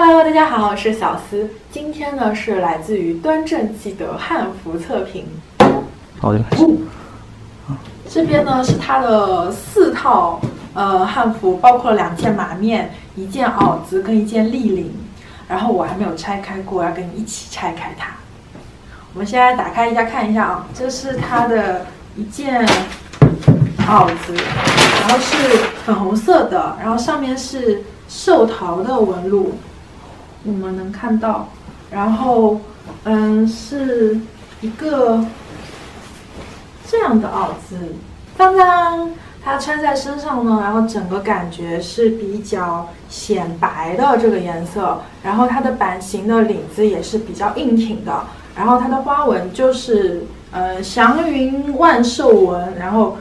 Hello， 大家好，我是小思。今天呢是来自于端正纪的汉服测评。好的。这边呢是它的4套汉服，包括2件马面、1件袄子跟1件立领。然后我还没有拆开过，要跟你一起拆开它。我们现在打开一下看一下啊，这是它的1件袄子，然后是粉红色的，然后上面是寿桃的纹路。 我们能看到，然后，是一个这样的袄子，当当，它穿在身上呢，然后整个感觉是比较显白的这个颜色，然后它的版型的领子也是比较硬挺的，然后它的花纹就是祥云万寿纹，然后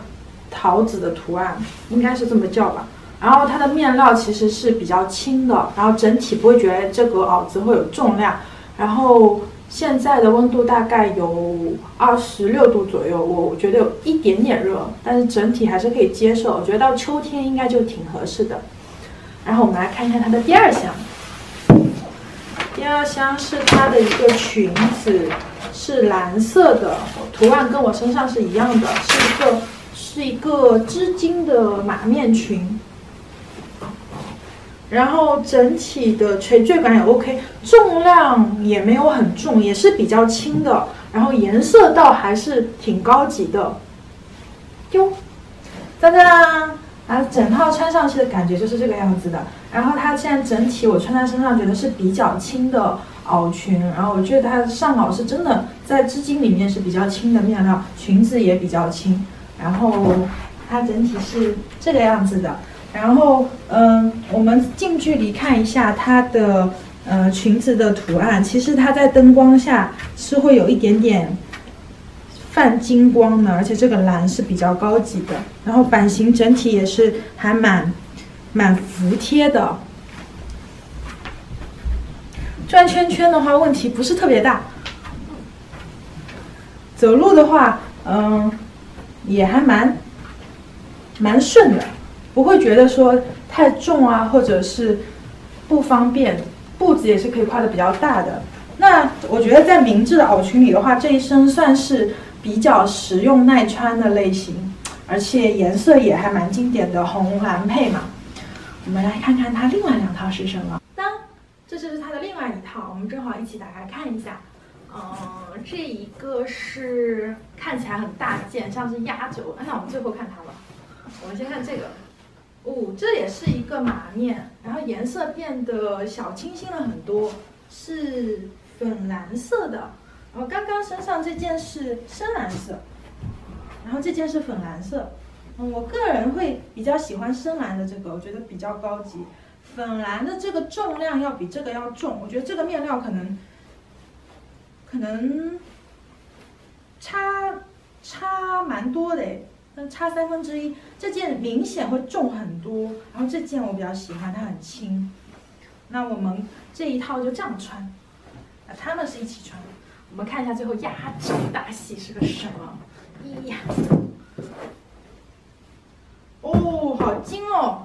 桃子的图案，应该是这么叫吧。 然后它的面料其实是比较轻的，然后整体不会觉得这个袄子会有重量。然后现在的温度大概有26度左右，我觉得有一点点热，但是整体还是可以接受。我觉得到秋天应该就挺合适的。然后我们来看一下它的第2箱，第2箱是它的一个裙子，是蓝色的，图案跟我身上是一样的，是一个织金的马面裙。 然后整体的垂坠感也 OK， 重量也没有很重，也是比较轻的。然后颜色倒还是挺高级的。哟，当当，然后整套穿上去的感觉就是这个样子的。然后它现在整体我穿在身上觉得是比较轻的袄裙，然后我觉得它上袄是真的在织巾里面是比较轻的面料，裙子也比较轻。然后它整体是这个样子的。 然后，我们近距离看一下它的裙子的图案。其实它在灯光下是会有一点点泛金光的，而且这个蓝是比较高级的。然后版型整体也是还蛮服帖的。转圈圈的话问题不是特别大，走路的话，也还蛮顺的。 不会觉得说太重啊，或者是不方便，步子也是可以跨的比较大的。那我觉得在明制的袄裙里的话，这一身算是比较实用耐穿的类型，而且颜色也还蛮经典的红蓝配嘛。我们来看看它另外2套是什么。当，这就是它的另外1套，我们正好一起打开看一下。这一个是看起来很大件，像是压轴。那我们最后看它吧。我们先看这个。 哦，这也是一个马面，然后颜色变得小清新了很多，是粉蓝色的。然后刚刚身上这件是深蓝色，然后这件是粉蓝色。我个人会比较喜欢深蓝的这个，我觉得比较高级。粉蓝的这个重量要比这个要重，我觉得这个面料可能差蛮多的诶。 差1/3，这件明显会重很多，然后这件我比较喜欢，它很轻。那我们这一套就这样穿，啊，它们是一起穿。我们看一下最后压轴大戏是个什么？呀，哦，好精哦！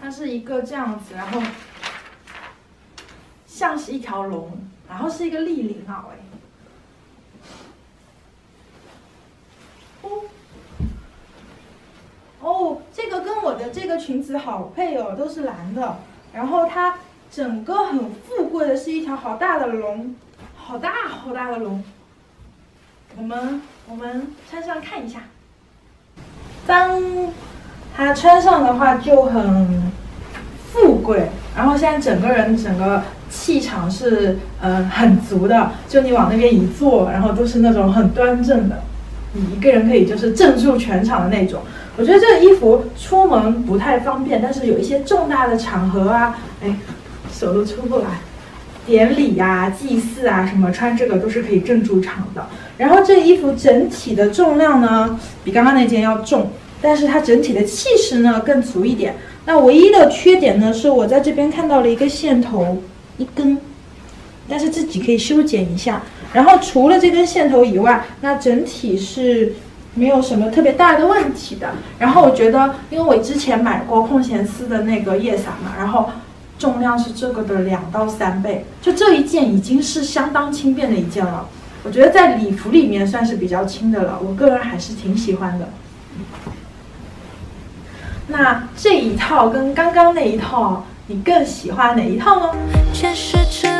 它是一个这样子，然后像是一条龙，然后是一个立领袄哎。 这个裙子好配哦，都是蓝的。然后它整个很富贵的，是一条好大的龙，好大好大的龙。我们穿上看一下。当它穿上的话就很富贵，然后现在整个气场是很足的。就你往那边一坐，然后都是那种很端正的。 你一个人可以就是镇住全场的那种，我觉得这个衣服出门不太方便，但是有一些重大的场合啊，哎，手都出不来，典礼啊、祭祀啊什么，穿这个都是可以镇住场的。然后这个衣服整体的重量呢，比刚刚那件要重，但是它整体的气势呢更足一点。那唯一的缺点呢，是我在这边看到了一个线头，一根。 但是自己可以修剪一下，然后除了这根线头以外，那整体是没有什么特别大的问题的。然后我觉得，因为我之前买过空闲丝的那个夜洒嘛，然后。重量是这个的2到3倍，就这一件已经是相当轻便的一件了。我觉得在礼服里面算是比较轻的了，我个人还是挺喜欢的。那这一套跟刚刚那一套，你更喜欢哪一套呢？